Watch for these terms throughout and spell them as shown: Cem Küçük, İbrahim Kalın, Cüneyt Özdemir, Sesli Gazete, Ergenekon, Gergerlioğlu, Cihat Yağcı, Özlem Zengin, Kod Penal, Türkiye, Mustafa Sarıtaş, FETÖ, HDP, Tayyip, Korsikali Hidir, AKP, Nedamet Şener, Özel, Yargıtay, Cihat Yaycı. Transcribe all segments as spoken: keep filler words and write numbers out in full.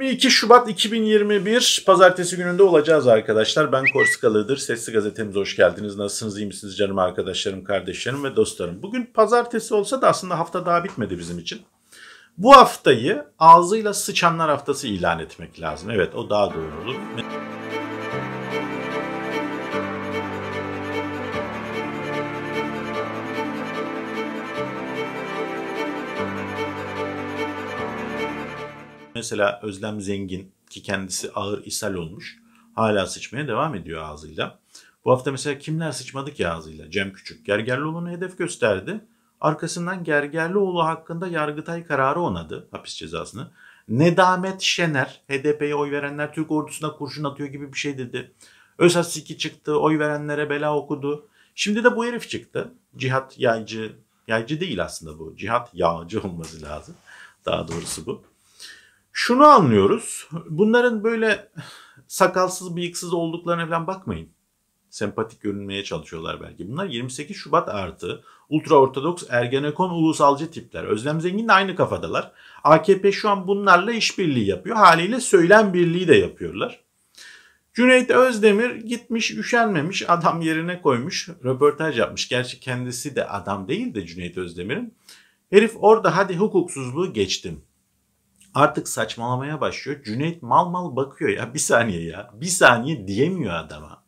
yirmi iki Şubat iki bin yirmi bir Pazartesi gününde olacağız arkadaşlar. Ben Korsikalı Hidir. Sesli Gazetemize hoş geldiniz. Nasılsınız, iyi misiniz canım arkadaşlarım, kardeşlerim ve dostlarım? Bugün Pazartesi olsa da aslında hafta daha bitmedi bizim için. Bu haftayı ağzıyla sıçanlar haftası ilan etmek lazım. Evet, o daha doğru olur. Mesela Özlem Zengin, ki kendisi ağır ishal olmuş, hala sıçmaya devam ediyor ağzıyla. Bu hafta mesela kimler sıçmadı ki ağzıyla? Cem Küçük Gergerlioğlu'nu hedef gösterdi. Arkasından Gergerlioğlu hakkında Yargıtay kararı onadı, hapis cezasını. Nedamet Şener, H D P'ye oy verenler Türk ordusuna kurşun atıyor gibi bir şey dedi. Özel çıktı, oy verenlere bela okudu. Şimdi de bu herif çıktı. Cihat Yaycı, Yaycı değil aslında bu. Cihat Yağcı olması lazım. Daha doğrusu bu. Şunu anlıyoruz. Bunların böyle sakalsız, bıyıksız olduklarına falan bakmayın. Sempatik görünmeye çalışıyorlar belki. Bunlar yirmi sekiz Şubat artı ultra ortodoks Ergenekon ulusalcı tipler. Özlem Zengin'le aynı kafadalar. A K P şu an bunlarla işbirliği yapıyor. Haliyle söylem birliği de yapıyorlar. Cüneyt Özdemir gitmiş, üşenmemiş, adam yerine koymuş, röportaj yapmış. Gerçi kendisi de adam değil de Cüneyt Özdemir'in. Herif orada hadi hukuksuzluğu geçtim, artık saçmalamaya başlıyor. Cüneyt mal mal bakıyor ya. Bir saniye ya. Bir saniye diyemiyor adama.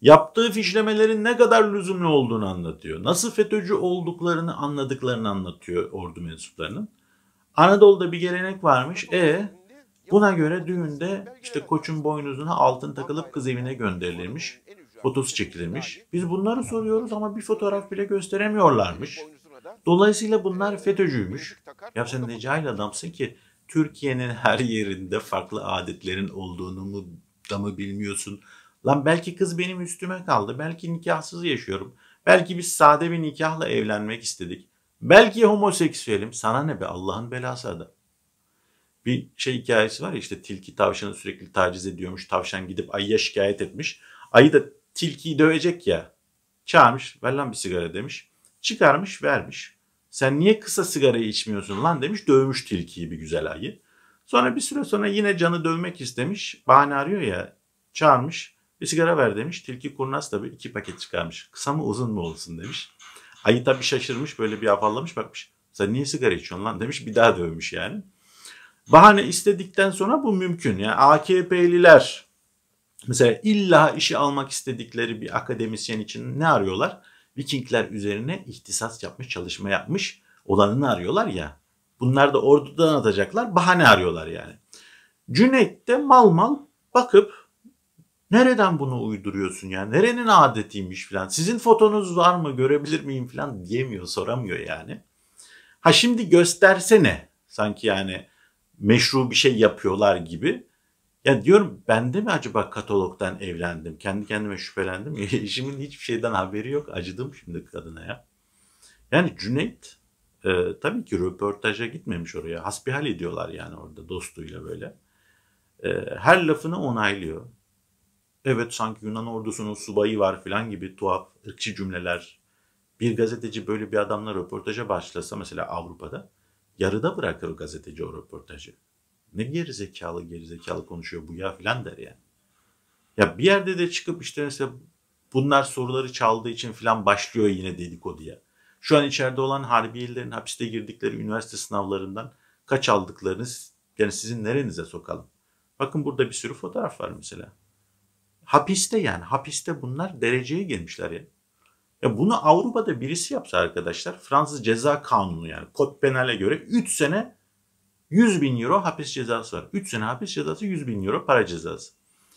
Yaptığı fişlemelerin ne kadar lüzumlu olduğunu anlatıyor. Nasıl FETÖ'cü olduklarını anladıklarını anlatıyor ordu mensuplarının. Anadolu'da bir gelenek varmış. E buna göre düğünde işte koçun boynuzuna altın takılıp kız evine gönderilmiş. Fotosu çekilirmiş. Biz bunları soruyoruz ama bir fotoğraf bile gösteremiyorlarmış. Dolayısıyla bunlar FETÖ'cüymüş. Ya sen ne cahil adamsın ki, Türkiye'nin her yerinde farklı adetlerin olduğunu mu da mı bilmiyorsun? Lan belki kız benim üstüme kaldı. Belki nikahsız yaşıyorum. Belki biz sade bir nikahla evlenmek istedik. Belki homoseksüelim. Sana ne be, Allah'ın belası adam. Bir şey hikayesi var ya, işte tilki tavşanı sürekli taciz ediyormuş. Tavşan gidip ayıya şikayet etmiş. Ayı da tilkiyi dövecek ya. Çağırmış, ver lan bir sigara demiş. Çıkarmış vermiş. Sen niye kısa sigarayı içmiyorsun lan demiş. Dövmüş tilkiyi bir güzel ayı. Sonra bir süre sonra yine canı dövmek istemiş. Bahane arıyor ya. Çağırmış. Bir sigara ver demiş. Tilki kurnaz tabii, iki paket çıkarmış. Kısa mı uzun mu olsun demiş. Ayı tabii şaşırmış. Böyle bir afallamış, bakmış. Sen niye sigara içiyorsun lan demiş. Bir daha dövmüş yani. Bahane istedikten sonra bu mümkün. Yani A K P'liler mesela illa işi almak istedikleri bir akademisyen için ne arıyorlar? Vikingler üzerine ihtisas yapmış, çalışma yapmış olanını arıyorlar ya. Bunlar da ordudan atacaklar, bahane arıyorlar yani. Cüneyt de mal mal bakıp nereden bunu uyduruyorsun ya, nerenin adetiymiş falan, sizin fotonuz var mı, görebilir miyim falan diyemiyor, soramıyor yani. Ha şimdi göstersene, sanki yani meşru bir şey yapıyorlar gibi. Ya diyorum, ben de mi acaba katalogdan evlendim? Kendi kendime şüphelendim. Eşimin hiçbir şeyden haberi yok. Acıdım şimdi kadına ya. Yani Cüneyt e, tabii ki röportaja gitmemiş oraya. Hasbihal ediyorlar yani orada dostuyla böyle. E, her lafını onaylıyor. Evet, sanki Yunan ordusunun subayı var falan gibi tuhaf ırkçı cümleler. Bir gazeteci böyle bir adamla röportaja başlasa mesela Avrupa'da, yarıda bırakır o gazeteci o röportajı. Ne gerizekalı gerizekalı konuşuyor bu ya filan der yani. Ya bir yerde de çıkıp işte mesela bunlar soruları çaldığı için filan başlıyor yine dedikoduya. Şu an içeride olan harbiyelilerin hapiste girdikleri üniversite sınavlarından kaç aldıklarını yani sizin nerenize sokalım. Bakın burada bir sürü fotoğraf var mesela. Hapiste yani hapiste bunlar dereceye girmişler ya. Ya bunu Avrupa'da birisi yapsa arkadaşlar, Fransız ceza kanunu yani Kod Penal'e göre üç sene yüz bin euro hapis cezası var. üç sene hapis cezası, yüz bin euro para cezası.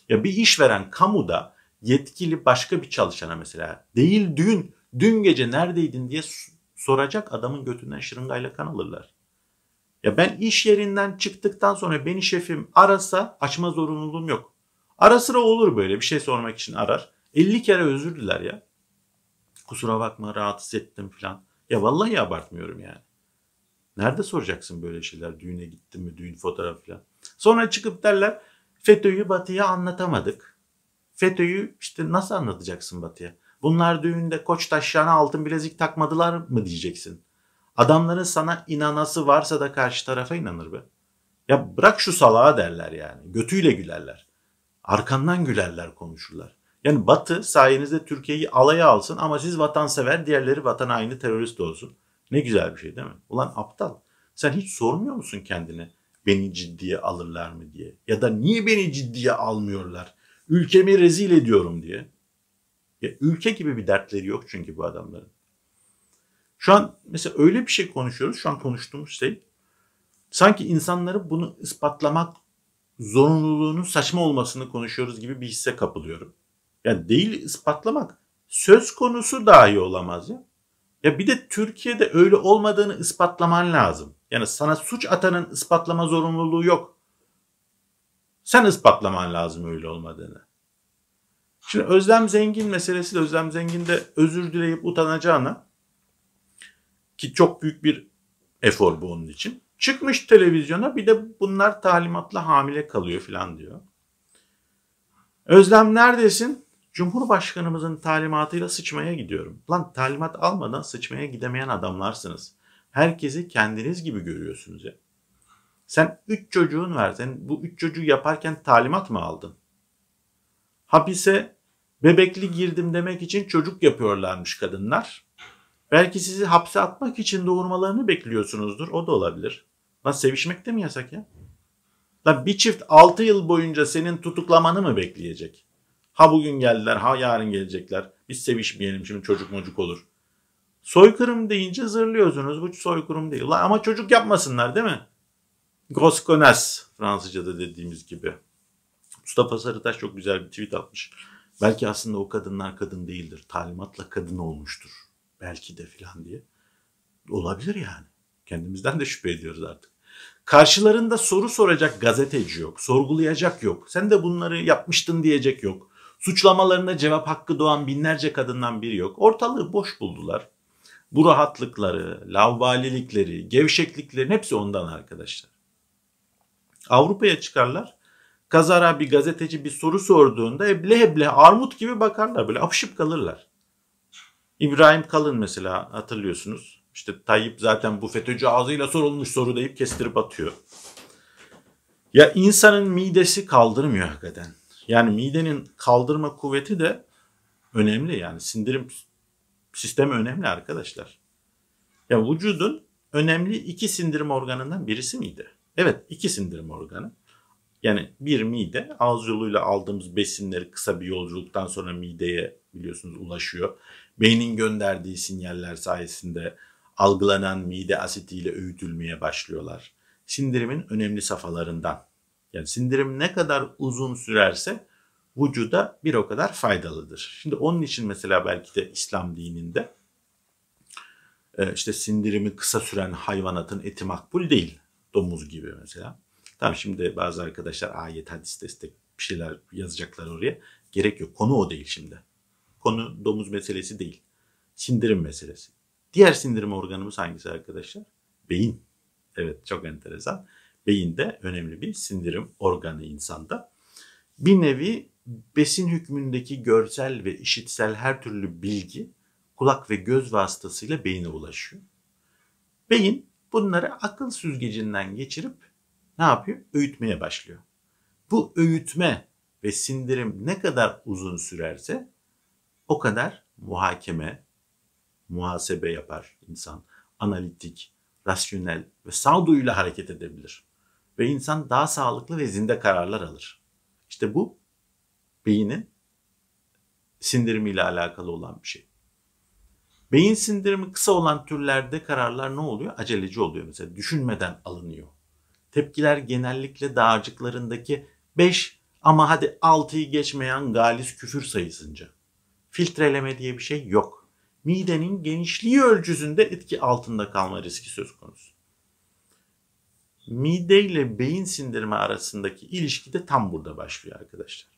Ya bir işveren kamuda yetkili başka bir çalışana mesela değil dün, dün gece neredeydin diye soracak, adamın götünden şırıngayla kan alırlar. Ya ben iş yerinden çıktıktan sonra beni şefim arasa açma zorunluluğum yok. Ara sıra olur böyle bir şey sormak için arar. elli kere özür diler ya. Kusura bakma rahatsız ettim falan. Ya vallahi abartmıyorum yani. Nerede soracaksın böyle şeyler? Düğüne gittin mi? Düğün fotoğrafı falan. Sonra çıkıp derler FETÖ'yü Batı'ya anlatamadık. FETÖ'yü işte nasıl anlatacaksın Batı'ya? Bunlar düğünde koç taşlarına altın bilezik takmadılar mı diyeceksin. Adamların sana inanası varsa da karşı tarafa inanır be. Ya bırak şu salağa derler yani. Götüyle gülerler. Arkandan gülerler, konuşurlar. Yani Batı sayenizde Türkiye'yi alaya alsın ama siz vatansever, diğerleri vatan haini terörist olsun. Ne güzel bir şey değil mi? Ulan aptal. Sen hiç sormuyor musun kendine beni ciddiye alırlar mı diye? Ya da niye beni ciddiye almıyorlar? Ülkemi rezil ediyorum diye. Ya ülke gibi bir dertleri yok çünkü bu adamların. Şu an mesela öyle bir şey konuşuyoruz. Şu an konuştuğumuz şey sanki insanları bunu ispatlamak zorunluluğunun saçma olmasını konuşuyoruz gibi bir hisse kapılıyorum. Yani değil, ispatlamak söz konusu dahi olamaz ya. Ya bir de Türkiye'de öyle olmadığını ispatlaman lazım. Yani sana suç atanın ispatlama zorunluluğu yok. Sen ispatlaman lazım öyle olmadığını. Şimdi Özlem Zengin meselesi de, Özlem Zengin de özür dileyip utanacağına, ki çok büyük bir efor bu onun için, çıkmış televizyona bir de bunlar talimatla hamile kalıyor falan diyor. Özlem neredesin? Cumhurbaşkanımızın talimatıyla sıçmaya gidiyorum. Lan talimat almadan sıçmaya gidemeyen adamlarsınız. Herkesi kendiniz gibi görüyorsunuz ya. Sen üç çocuğun var. Sen bu üç çocuğu yaparken talimat mı aldın? Hapise bebekli girdim demek için çocuk yapıyorlarmış kadınlar. Belki sizi hapse atmak için doğurmalarını bekliyorsunuzdur. O da olabilir. Lan sevişmek de mi yasak ya? Lan bir çift altı yıl boyunca senin tutuklamanı mı bekleyecek? Ha bugün geldiler, ha yarın gelecekler. Biz sevişmeyelim şimdi çocuk mocuk olur. Soykırım deyince zırlıyorsunuz. Bu soykırım değil. Lan ama çocuk yapmasınlar değil mi? Grosse connasse Fransızca'da dediğimiz gibi. Mustafa Sarıtaş çok güzel bir tweet atmış. Belki aslında o kadınlar kadın değildir. Talimatla kadın olmuştur. Belki de filan diye. Olabilir yani. Kendimizden de şüphe ediyoruz artık. Karşılarında soru soracak gazeteci yok. Sorgulayacak yok. Sen de bunları yapmıştın diyecek yok. Suçlamalarına cevap hakkı doğan binlerce kadından biri yok. Ortalığı boş buldular. Bu rahatlıkları, lavvalilikleri, gevşekliklerin hepsi ondan arkadaşlar. Avrupa'ya çıkarlar. Kazara bir gazeteci bir soru sorduğunda eble eble armut gibi bakarlar. Böyle apışıp kalırlar. İbrahim Kalın mesela, hatırlıyorsunuz. İşte Tayyip zaten bu FETÖ'cü ağzıyla sorulmuş soru deyip kestirip atıyor. Ya insanın midesi kaldırmıyor hakikaten. Yani midenin kaldırma kuvveti de önemli yani. Sindirim sistemi önemli arkadaşlar. Ya vücudun önemli iki sindirim organından birisi mide. Evet, iki sindirim organı. Yani bir mide, ağız yoluyla aldığımız besinleri kısa bir yolculuktan sonra mideye biliyorsunuz ulaşıyor. Beynin gönderdiği sinyaller sayesinde algılanan mide asitiyle öğütülmeye başlıyorlar. Sindirimin önemli safhalarından. Yani sindirim ne kadar uzun sürerse vücuda bir o kadar faydalıdır. Şimdi onun için mesela belki de İslam dininde işte sindirimi kısa süren hayvanatın eti makbul değil. Domuz gibi mesela. Tamam, şimdi bazı arkadaşlar ayet, hadis, destek bir şeyler yazacaklar oraya. Gerek yok. Konu o değil şimdi. Konu domuz meselesi değil. Sindirim meselesi. Diğer sindirim organımız hangisi arkadaşlar? Beyin. Evet, çok enteresan. Beyin de önemli bir sindirim organı insanda. Bir nevi besin hükmündeki görsel ve işitsel her türlü bilgi kulak ve göz vasıtasıyla beyine ulaşıyor. Beyin bunları akıl süzgecinden geçirip ne yapıyor? Öğütmeye başlıyor. Bu öğütme ve sindirim ne kadar uzun sürerse o kadar muhakeme, muhasebe yapar insan. Analitik, rasyonel ve sağduyuyla hareket edebilir. Ve insan daha sağlıklı ve zinde kararlar alır. İşte bu beynin sindirimiyle alakalı olan bir şey. Beyin sindirimi kısa olan türlerde kararlar ne oluyor? Aceleci oluyor mesela. Düşünmeden alınıyor. Tepkiler genellikle dağarcıklarındaki beş ama hadi altıyı geçmeyen galis küfür sayısınca. Filtreleme diye bir şey yok. Midenin genişliği ölçüsünde etki altında kalma riski söz konusu. Mide ile beyin sindirimi arasındaki ilişki de tam burada başlıyor arkadaşlar.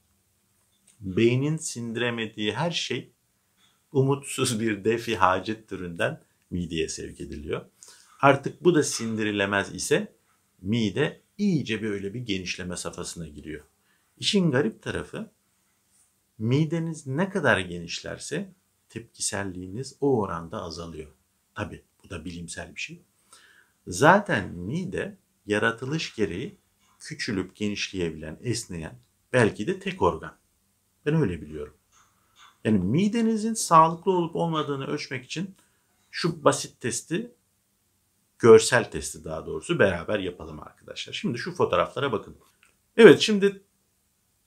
Beynin sindiremediği her şey umutsuz bir defi hacet türünden mideye sevk ediliyor. Artık bu da sindirilemez ise mide iyice böyle bir genişleme safhasına giriyor. İşin garip tarafı, mideniz ne kadar genişlerse tepkiselliğiniz o oranda azalıyor. Tabii bu da bilimsel bir şey. Zaten mide yaratılış gereği küçülüp genişleyebilen, esneyen belki de tek organ. Ben öyle biliyorum. Yani midenizin sağlıklı olup olmadığını ölçmek için şu basit testi, görsel testi daha doğrusu beraber yapalım arkadaşlar. Şimdi şu fotoğraflara bakın. Evet, şimdi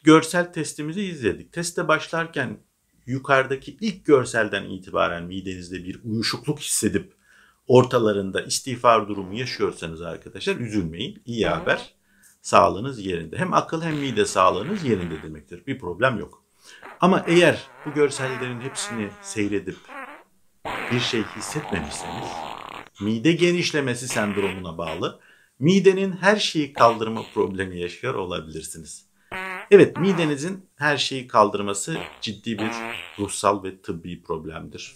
görsel testimizi izledik. Teste başlarken yukarıdaki ilk görselden itibaren midenizde bir uyuşukluk hissedip ortalarında istiğfar durumu yaşıyorsanız arkadaşlar üzülmeyin. İyi haber. Sağlığınız yerinde. Hem akıl hem mide sağlığınız yerinde demektir. Bir problem yok. Ama eğer bu görsellerin hepsini seyredip bir şey hissetmemişseniz mide genişlemesi sendromuna bağlı midenin her şeyi kaldırma problemi yaşıyor olabilirsiniz. Evet, midenizin her şeyi kaldırması ciddi bir ruhsal ve tıbbi problemdir.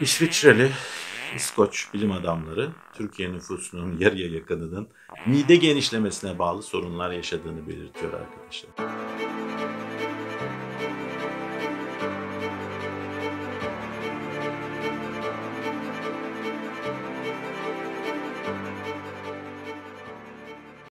İsviçreli, İskoç bilim adamları Türkiye nüfusunun yarıya yakınının mide genişlemesine bağlı sorunlar yaşadığını belirtiyor arkadaşlar.